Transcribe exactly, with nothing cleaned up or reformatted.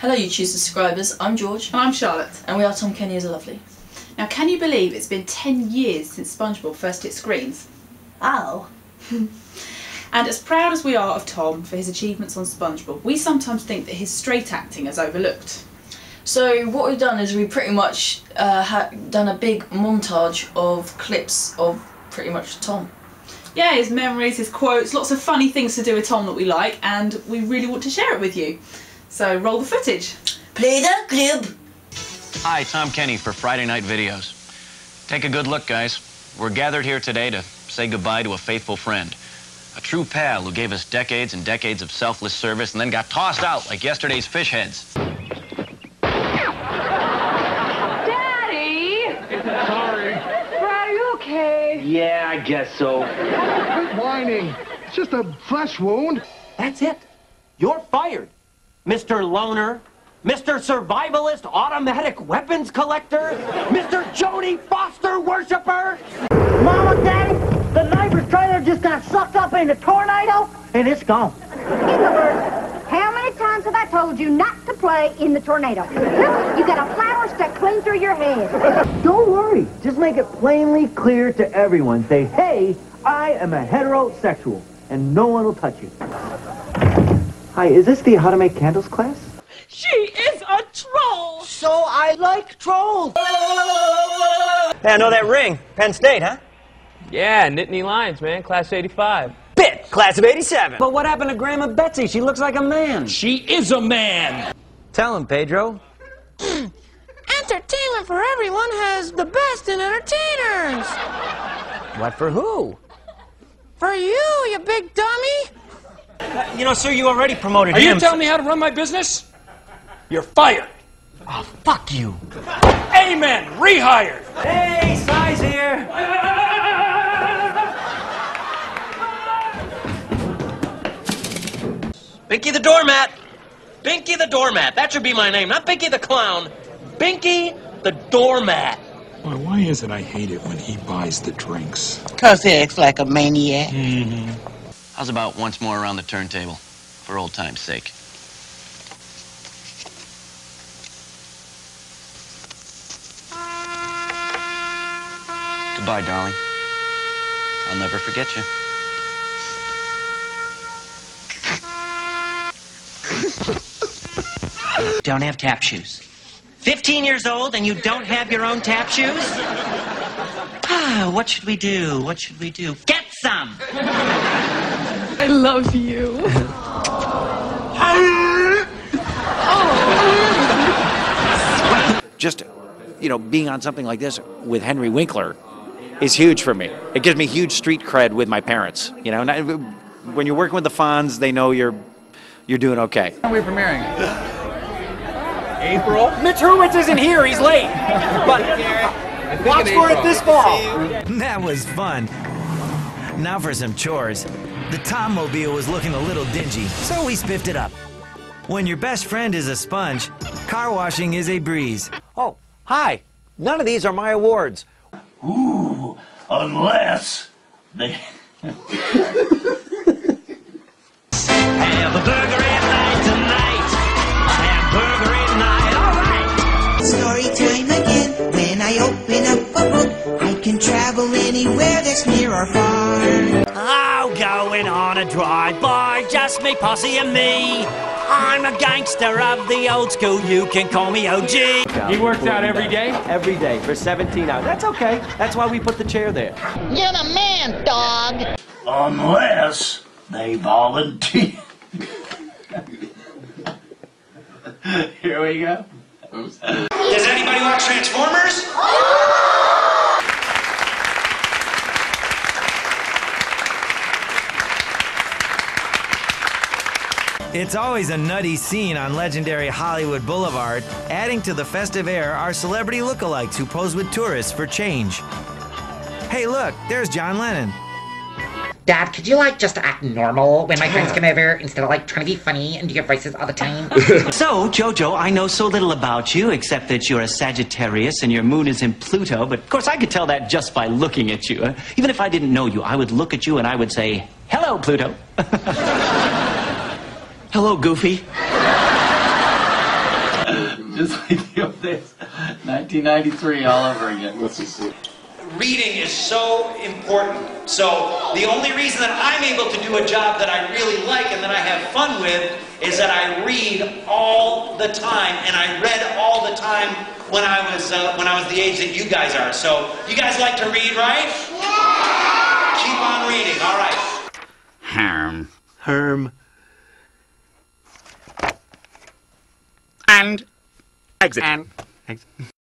Hello YouTube subscribers, I'm George. And I'm Charlotte. And we are Tom Kenny is a Lovely. Now can you believe it's been ten years since Spongebob first hit screens? Ow. And as proud as we are of Tom for his achievements on Spongebob, we sometimes think that his straight acting is overlooked. So what we've done is we pretty much uh, ha done a big montage of clips of pretty much Tom. Yeah, his memories, his quotes, lots of funny things to do with Tom that we like, and we really want to share it with you. So roll the footage. Play the clip. Hi, Tom Kenny for Friday Night Videos. Take a good look, guys. We're gathered here today to say goodbye to a faithful friend, a true pal who gave us decades and decades of selfless service and then got tossed out like yesterday's fish heads. Daddy! Sorry. Brad, are you okay? Yeah, I guess so. Quit whining. It's just a flesh wound. That's it. You're fired. Mister Loner, Mister Survivalist Automatic Weapons Collector, Mister Jodie Foster Worshipper. Mama, Daddy, the neighbor's trailer just got sucked up in a tornado, and it's gone. In other words, how many times have I told you not to play in the tornado? Look, you got a flower stuck clean through your head. Don't worry. Just make it plainly clear to everyone. Say, hey, I am a heterosexual, and no one will touch you. Hi, is this the How to Make Candles class? She is a troll! So I like trolls! Hey, I know that ring. Penn State, huh? Yeah, Nittany Lions, man. Class eighty-five. Bit! Class of eighty-seven. But what happened to Grandma Betsy? She looks like a man. She is a man! Tell him, Pedro. Entertainment for everyone has the best in entertainers! What for who? For you, you big dummy! Uh, you know, sir, you already promoted him. Are you telling me how to run my business? You're fired. Oh, fuck you. Amen. Rehired. Hey, Size here. Binky the doormat. Binky the doormat. That should be my name, not Binky the clown. Binky the doormat. Well, why is it I hate it when he buys the drinks? Because he acts like a maniac. Mm-hmm. How's about once more around the turntable, for old time's sake? Goodbye, darling. I'll never forget you. Don't have tap shoes. Fifteen years old and you don't have your own tap shoes? Ah, what should we do? What should we do? Get some! I love you. Oh. Just, you know, being on something like this with Henry Winkler is huge for me. It gives me huge street cred with my parents. You know, and I, when you're working with the Fonz, they know you're you're doing okay. When are we premiering? April. Mitch Hurwitz isn't here. He's late. But watch for it this fall. That was fun. Now for some chores. The Tom-mobile was looking a little dingy, so we spiffed it up. When your best friend is a sponge, car washing is a breeze. Oh, hi. None of these are my awards. Ooh, unless they... Have a burger at night tonight. I have burger at night, all right. Story time again. When I open up a book, I can travel anywhere that's near or far. Going on a drive-by, just me, posse and me. I'm a gangster of the old school, you can call me O G. He works out every day? Every day, for seventeen hours. That's okay, that's why we put the chair there. You're the man, dog. Unless they volunteer. Here we go. Oops. Does anybody watch Transformers? It's always a nutty scene on legendary Hollywood Boulevard, adding to the festive air are celebrity lookalikes who pose with tourists for change. Hey look, there's John Lennon. Dad, could you like just act normal when my friends come over instead of like trying to be funny and do your voices all the time? So, Jojo, I know so little about you except that you're a Sagittarius and your moon is in Pluto, but of course I could tell that just by looking at you. Even if I didn't know you, I would look at you and I would say, hello, Pluto. Hello, Goofy. just like the old days, nineteen ninety-three all over again. Let's just see. Reading is so important. So the only reason that I'm able to do a job that I really like and that I have fun with is that I read all the time, and I read all the time when I was uh, when I was the age that you guys are. So you guys like to read, right? Yeah. Keep on reading. All right. Herm. Herm. And exit. And exit.